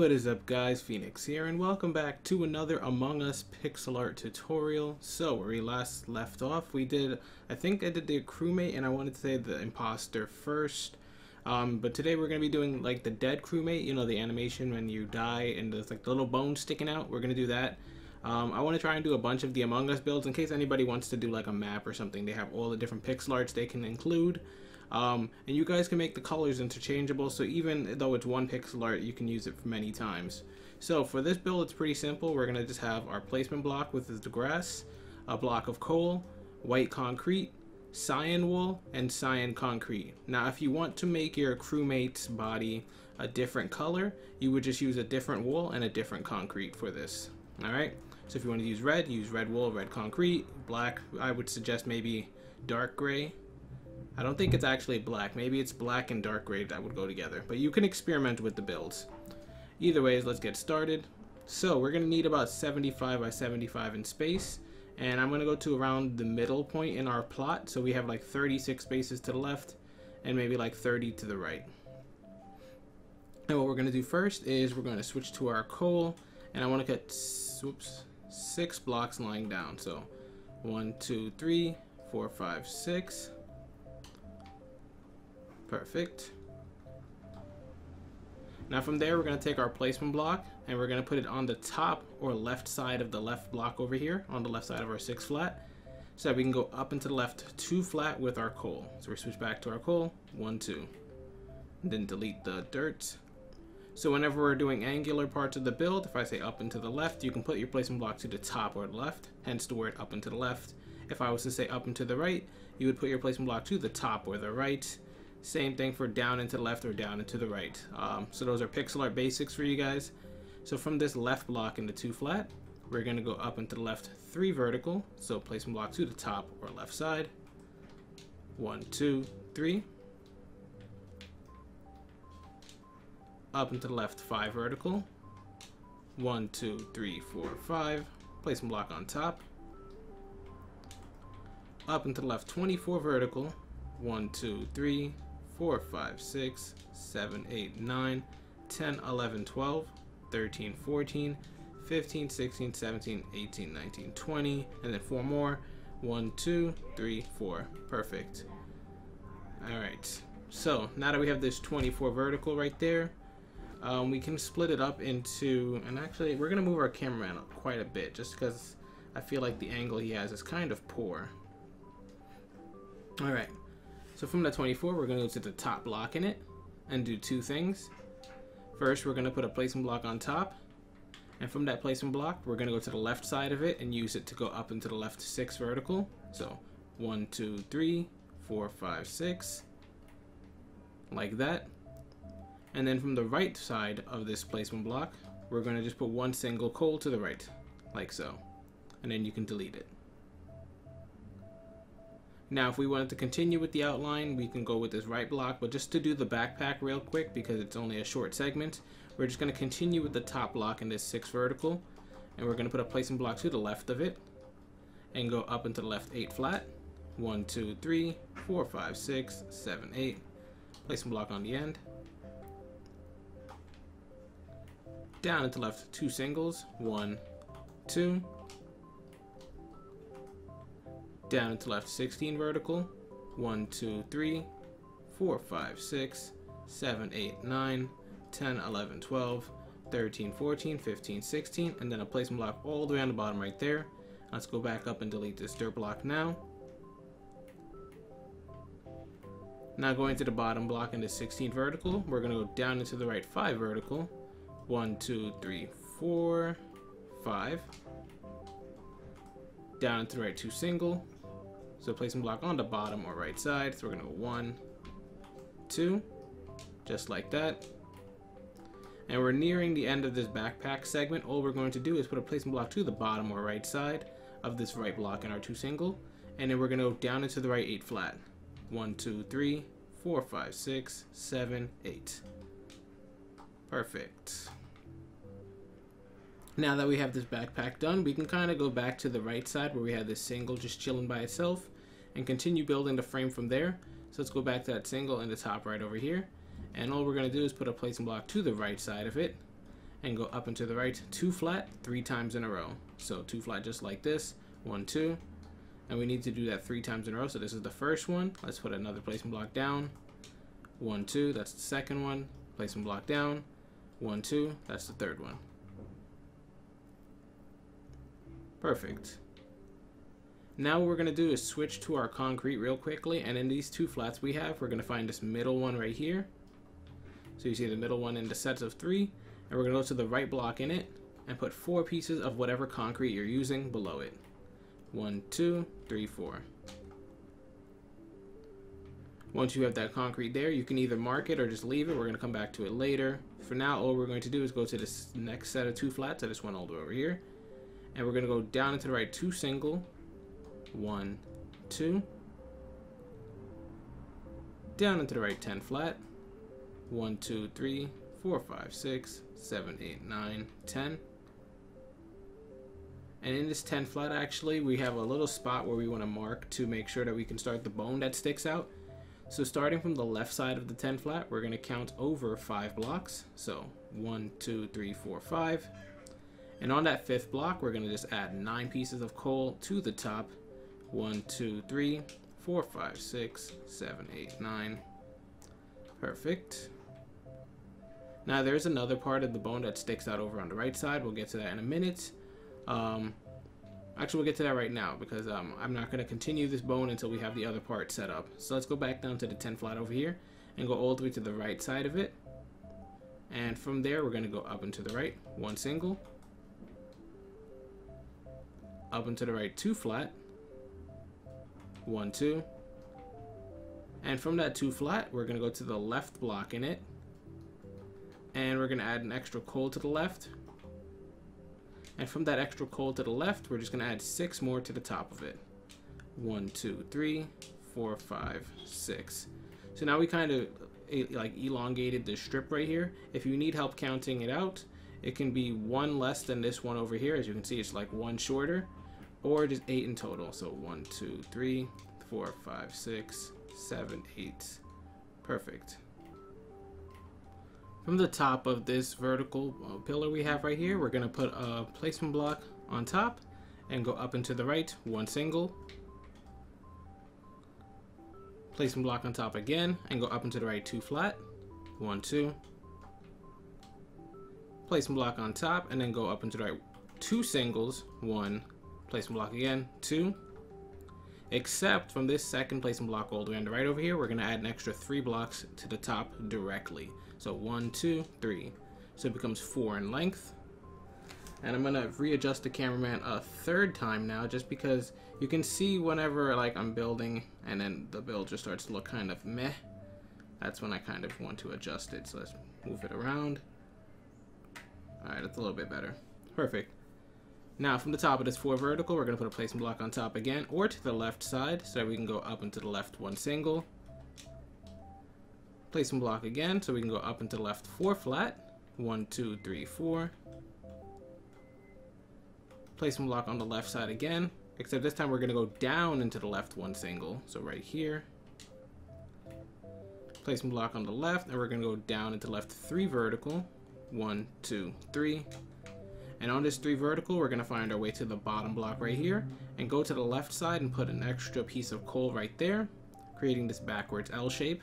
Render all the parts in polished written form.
What is up, guys? Phoenix here, and welcome back to another Among Us pixel art tutorial. So where we last left off, we did, I think I did the crewmate, and I wanted to say the imposter first, but today we're going to be doing like the dead crewmate, you know, the animation when you die and there's like the little bone sticking out. We're going to do that. I want to try and do a bunch of the Among Us builds in case anybody wants to do like a map or something. They have all the different pixel arts they can include. And you guys can make the colors interchangeable, so even though it's one pixel art, you can use it for many times. So for this build, it's pretty simple. We're going to just have our placement block, which is the grass, a block of coal, white concrete, cyan wool, and cyan concrete. Now if you want to make your crewmate's body a different color, you would just use a different wool and a different concrete for this. Alright, so if you want to use red wool, red concrete, black, I would suggest maybe dark gray. I don't think it's actually black. Maybe it's black and dark gray that would go together. But you can experiment with the builds. Either way, let's get started. So we're going to need about 75 by 75 in space. And I'm going to go to around the middle point in our plot. So we have like 36 spaces to the left and maybe like 30 to the right. And what we're going to do first is we're going to switch to our coal. And I want to cut, oops, 6 blocks lying down. So 1, 2, 3, 4, 5, 6. Perfect. Now from there, we're going to take our placement block and we're going to put it on the top or left side of the left block over here, on the left side of our 6 flat, so that we can go up and to the left 2 flat with our coal. So we switch back to our coal, 1, 2, and then delete the dirt. So whenever we're doing angular parts of the build, if I say up and to the left, you can put your placement block to the top or the left, hence the word up and to the left. If I was to say up and to the right, you would put your placement block to the top or the right. Same thing for down and to the left or down and to the right. So those are pixel art basics for you guys. So from this left block into 2 flat, we're going to go up and to the left 3 vertical. So placement block to the top or left side. 1, 2, 3. Up and to the left 5 vertical. 1, 2, 3, 4, 5. Placement block on top. Up and to the left 24 vertical. 1, 2, 3, 4, 5, 6, 7, 8, 9, 10, 11, 12, 13, 14, 15, 16, 17, 18, 19, 20, and then 4 more. 1, 2, 3, 4. Perfect. Alright, so now that we have this 24 vertical right there, we can split it up into, and actually we're gonna move our cameraman up quite a bit just because I feel like the angle he has is kind of poor. All right, so from the 24, we're gonna go to the top block in it and do 2 things. First, we're gonna put a placement block on top, and from that placement block, we're gonna go to the left side of it and use it to go up into the left 6 vertical. So 1, 2, 3, 4, 5, 6, like that. And then from the right side of this placement block, we're gonna just put 1 single coal to the right, like so, and then you can delete it. Now if we wanted to continue with the outline, we can go with this right block, but just to do the backpack real quick because it's only a short segment, we're just going to continue with the top block in this 6 vertical, and we're going to put a placement block to the left of it and go up into the left 8 flat. 1, 2, 3, 4, 5, 6, 7, 8. Placement block on the end. Down into left 2 singles. 1, 2. Down to left 16 vertical. 1, 2, 3, 4, 5, 6, 7, 8, 9, 10, 11, 12, 13, 14, 15, 16, and then a placement block all the way on the bottom right there. Let's go back up and delete this dirt block now. Now going to the bottom block into 16 vertical, we're going to go down into the right 5 vertical. 1, 2, 3, 4, 5. Down into the right 2 single, so placement block on the bottom or right side, so we're gonna go 1, 2, just like that. And we're nearing the end of this backpack segment. All we're going to do is put a placement block to the bottom or right side of this right block in our 2 single, and then we're gonna go down into the right 8 flat. 1, 2, 3, 4, 5, 6, 7, 8. Perfect. Now that we have this backpack done, we can kind of go back to the right side where we had this single just chilling by itself and continue building the frame from there. So let's go back to that single in the top right over here, and all we're going to do is put a placement block to the right side of it and go up and to the right, 2 flat 3 times in a row. So 2 flat just like this, 1, 2, and we need to do that 3 times in a row. So this is the first one. Let's put another placement block down, 1, 2, that's the second one, placement block down, 1, 2, that's the third one. Perfect. Now what we're going to do is switch to our concrete real quickly, and in these 2 flats we have, we're going to find this middle one right here. So you see the middle one in the sets of 3, and we're going to go to the right block in it and put 4 pieces of whatever concrete you're using below it. 1, 2, 3, 4. Once you have that concrete there, you can either mark it or just leave it. We're going to come back to it later. For now, all we're going to do is go to this next set of 2 flats. I just went all the way over here, and we're going to go down and to the right 2 single, 1, 2, down into the right 10 flat, 1, 2, 3, 4, 5, 6, 7, 8, 9, 10, and in this 10 flat actually we have a little spot where we want to mark to make sure that we can start the bone that sticks out. So starting from the left side of the 10 flat, we're going to count over 5 blocks, so 1, 2, 3, 4, 5, and on that 5th block we're going to just add 9 pieces of coal to the top. 1, 2, 3, 4, 5, 6, 7, 8, 9. Perfect. Now there's another part of the bone that sticks out over on the right side. We'll get to that in a minute. Actually, we'll get to that right now because I'm not going to continue this bone until we have the other part set up. So let's go back down to the 10 flat over here and go all the way to the right side of it. And from there, we're going to go up and to the right, 1 single. Up and to the right, 2 flat. 1, 2, and from that 2 flat we're gonna go to the left block in it, and we're gonna add an extra coal to the left, and from that extra coal to the left we're just gonna add 6 more to the top of it. 1, 2, 3, 4, 5, 6. So now we kind of like elongated this strip right here. If you need help counting it out, it can be 1 less than this one over here. As you can see, it's like 1 shorter, or just 8 in total. So 1, 2, 3, 4, 5, 6, 7, 8. Perfect. From the top of this vertical pillar we have right here, we're going to put a placement block on top and go up and to the right, 1 single. Placement block on top again and go up and to the right, 2 flat, 1, 2. Placement block on top and then go up and to the right, 2 singles, 1. Placement block again, 2, except from this second placement block all the way on the right over here, we're going to add an extra 3 blocks to the top directly. So 1, 2, 3, so it becomes 4 in length. And I'm going to readjust the cameraman a 3rd time now, just because you can see whenever like I'm building and then the build just starts to look kind of meh, that's when I kind of want to adjust it. So let's move it around. Alright, that's a little bit better. Perfect. Now from the top of this 4 vertical, we're going to put a placement block on top again, or to the left side, so that we can go up and to the left 1 single. Placement block again, so we can go up and to the left 4 flat, 1, 2, 3, 4. Placement block on the left side again, except this time we're going to go down into the left 1 single, so right here. Placement block on the left, and we're going to go down into left 3 vertical, 1, 2, 3. And on this 3 vertical, we're going to find our way to the bottom block right here and go to the left side and put an extra piece of coal right there, creating this backwards L shape.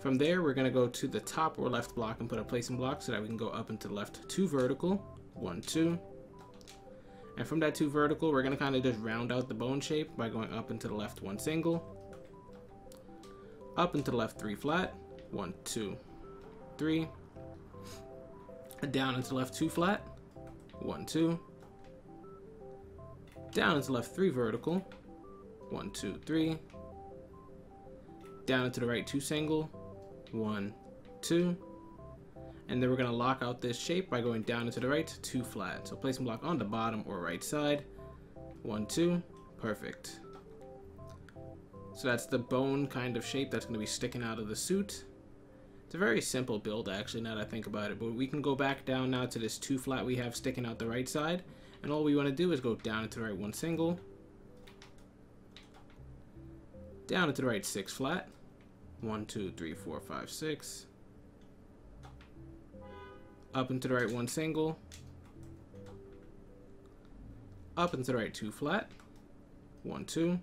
From there, we're going to go to the top or left block and put a placement block so that we can go up into the left 2 vertical, 1, 2. And from that 2 vertical, we're going to kind of just round out the bone shape by going up into the left 1 single, up into the left 3 flat, 1, 2, 3. Down into left 2 flat, 1, 2. Down into left 3 vertical, 1, 2, 3. Down into the right 2 single, 1, 2. And then we're gonna lock out this shape by going down into the right 2 flat. So placement block on the bottom or right side, 1, 2. Perfect. So that's the bone kind of shape that's gonna be sticking out of the suit. It's a very simple build actually, now that I think about it, but we can go back down now to this 2 flat we have sticking out the right side, and all we want to do is go down into the right 1 single, down into the right 6 flat, 1, 2, 3, 4, 5, 6, Up and to the right, one single. Up and to the right, two flat. 1, 2.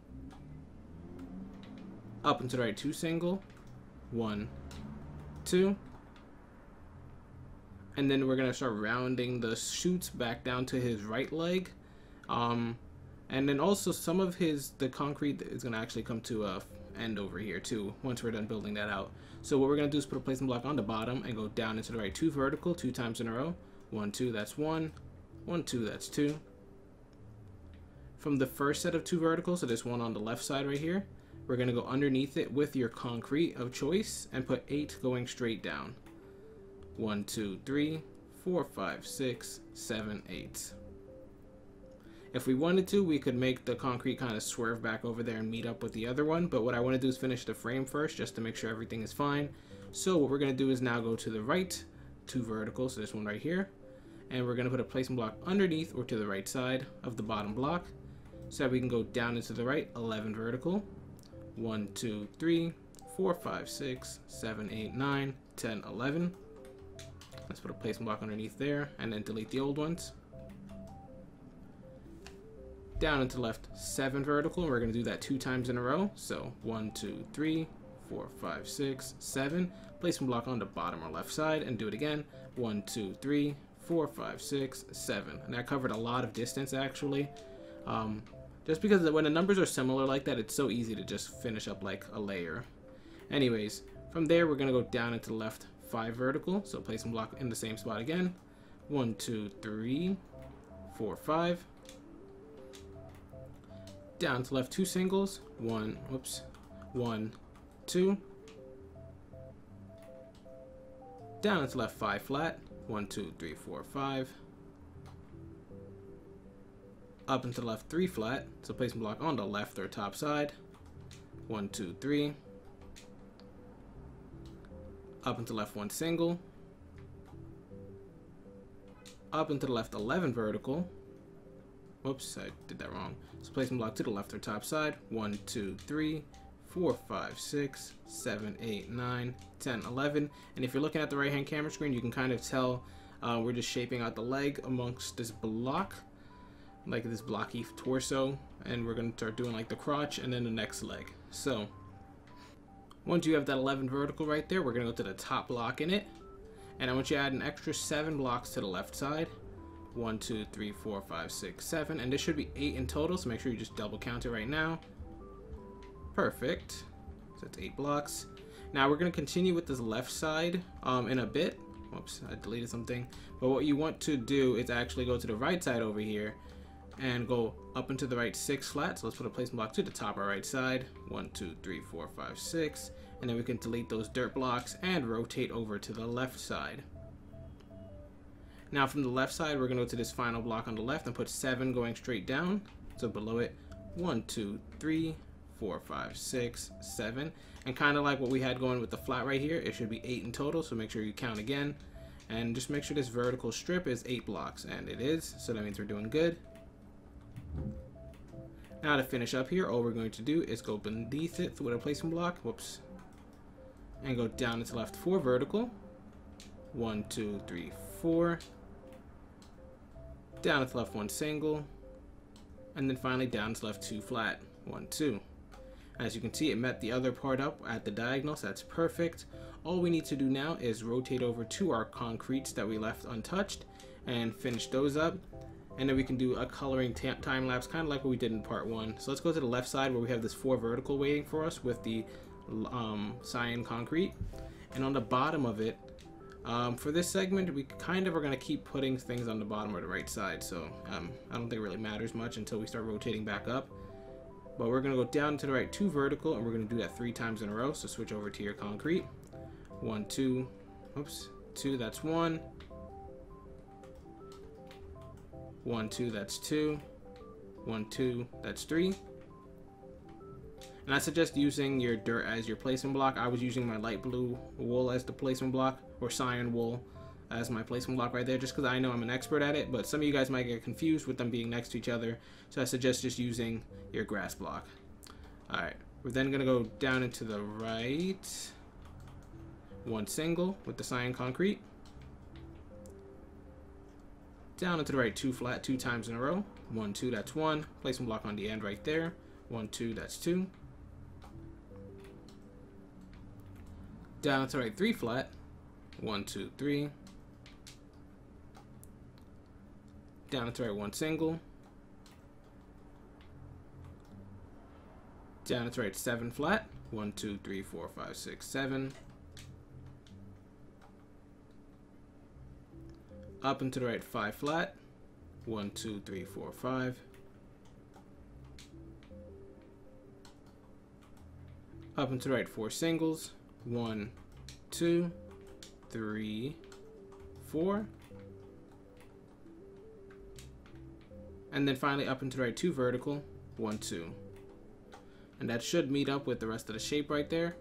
Up and to the right, two single. 1, 2. And then we're going to start rounding the shoots back down to his right leg. And then also some of the concrete is going to actually come to a end over here too, once we're done building that out. So what we're going to do is put a placement block on the bottom and go down into the right two vertical, 2 times in a row. 1, 2, that's 1, 1, 2, that's 2. From the first set of 2 verticals, so this one on the left side right here, we're going to go underneath it with your concrete of choice and put 8 going straight down. 1, 2, 3, 4, 5, 6, 7, 8. If we wanted to, we could make the concrete kind of swerve back over there and meet up with the other one, but what I want to do is finish the frame first just to make sure everything is fine. So what we're going to do is now go to the right 2 verticals, so this one right here, and we're going to put a placement block underneath or to the right side of the bottom block so that we can go down into the right 11 vertical. 1, 2, 3, 4, 5, 6, 7, 8, 9, 10, 11. Let's put a placement block underneath there and then delete the old ones. Down into left 7 vertical, and we're going to do that 2 times in a row. So 1, 2, 3, 4, 5, 6, 7. Placement block on the bottom or left side and do it again. 1, 2, 3, 4, 5, 6, 7. And that covered a lot of distance actually. Just because when the numbers are similar like that, it's so easy to just finish up like a layer. Anyways, from there we're going to go down into left 5 vertical, so placement block in the same spot again. 1, 2, 3, 4, 5. Down to left 2 singles. 1, 2. Down into left 5 flat. 1, 2, 3, 4, 5. Up into left 3 flat, so placement block on the left or top side. 1, 2, 3. Up into left 1 single. Up into the left 11 vertical. Whoops, I did that wrong. So placement block to the left or top side. 1, 2, 3, 4, 5, 6, 7, 8, 9, 10, 11. And if you're looking at the right hand camera screen, you can kind of tell we're just shaping out the leg amongst this block, like this blocky torso, and we're going to start doing like the crotch and then the next leg. So once you have that 11 vertical right there, we're going to go to the top block in it, and I want you to add an extra 7 blocks to the left side. 1, 2, 3, 4, 5, 6, 7, and this should be 8 in total, so make sure you just double count it right now. Perfect, so that's 8 blocks. Now we're going to continue with this left side in a bit. Whoops, I deleted something. But what you want to do is actually go to the right side over here and go up into the right 6 flat. So let's put a placement block to the top or right side. 1, 2, 3, 4, 5, 6. And then we can delete those dirt blocks and rotate over to the left side. Now from the left side, we're gonna go to this final block on the left and put 7 going straight down. So below it, 1, 2, 3, 4, 5, 6, 7. And kind of like what we had going with the flat right here, it should be 8 in total. So make sure you count again. And just make sure this vertical strip is 8 blocks, and it is. So that means we're doing good. Now to finish up here, all we're going to do is go beneath it with a placement block, whoops, and go down into left 4 vertical. 1, 2, 3, 4. Down into left 1 single, and then finally down to left 2 flat. 1, 2. As you can see, it met the other part up at the diagonal, so that's perfect. All we need to do now is rotate over to our concretes that we left untouched and finish those up. And then we can do a coloring time lapse, kind of like what we did in part 1. So let's go to the left side where we have this 4 vertical waiting for us with the cyan concrete. And on the bottom of it, for this segment, we kind of are going to keep putting things on the bottom or the right side. So I don't think it really matters much until we start rotating back up. But we're going to go down to the right 2 vertical, and we're going to do that 3 times in a row. So switch over to your concrete. 1, 2, oops, 2, that's 1. 1, 2, that's 2. 1, 2, that's 3. And I suggest using your dirt as your placement block. I was using my light blue wool as the placement block, or cyan wool as my placement block right there, just because I know I'm an expert at it, but some of you guys might get confused with them being next to each other. So I suggest just using your grass block. All right, we're then gonna go down into the right 1 single with the cyan concrete. Down and to the right, two flat, two times in a row. 1, 2, that's one. Place one block on the end right there. 1, 2, that's two. Down and to the right, three flat. 1, 2, 3. Down and to the right, one single. Down and to the right, seven flat. 1, 2, 3, 4, 5, 6, 7. Up and to the right, 5 flat. 1, 2, 3, 4, 5. Up and to the right, 4 singles. 1, 2, 3, 4. And then finally up and to the right, 2 vertical. 1, 2. And that should meet up with the rest of the shape right there.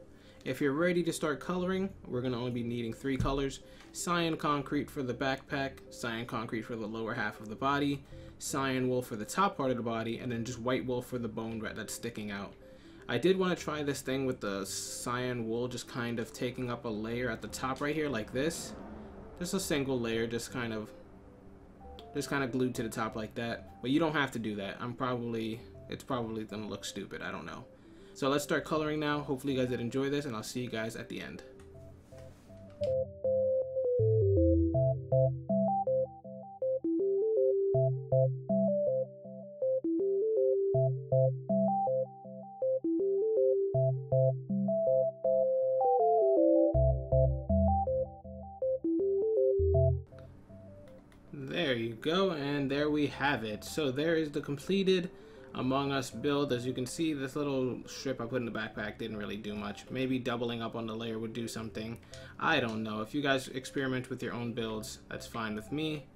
If you're ready to start coloring, we're going to only be needing 3 colors. Cyan concrete for the backpack, cyan concrete for the lower half of the body, cyan wool for the top part of the body, and then just white wool for the bone that's sticking out. I did want to try this thing with the cyan wool just kind of taking up a layer at the top right here like this. Just a single layer just kind of glued to the top like that. But you don't have to do that. It's probably going to look stupid. I don't know. So let's start coloring now. Hopefully you guys did enjoy this, and I'll see you guys at the end. There you go, and there we have it. So there is the completed Among Us build. As you can see, this little strip I put in the backpack didn't really do much. Maybe doubling up on the layer would do something. I don't know. If you guys experiment with your own builds, that's fine with me.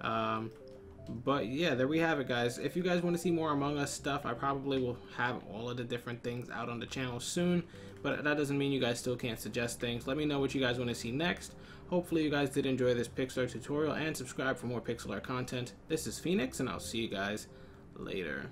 But yeah, there we have it, guys. If you guys want to see more Among Us stuff, I probably will have all of the different things out on the channel soon. But that doesn't mean you guys still can't suggest things. Let me know what you guys want to see next. Hopefully you guys did enjoy this pixel art tutorial, and subscribe for more pixel art content. This is Phoenix, and I'll see you guys later.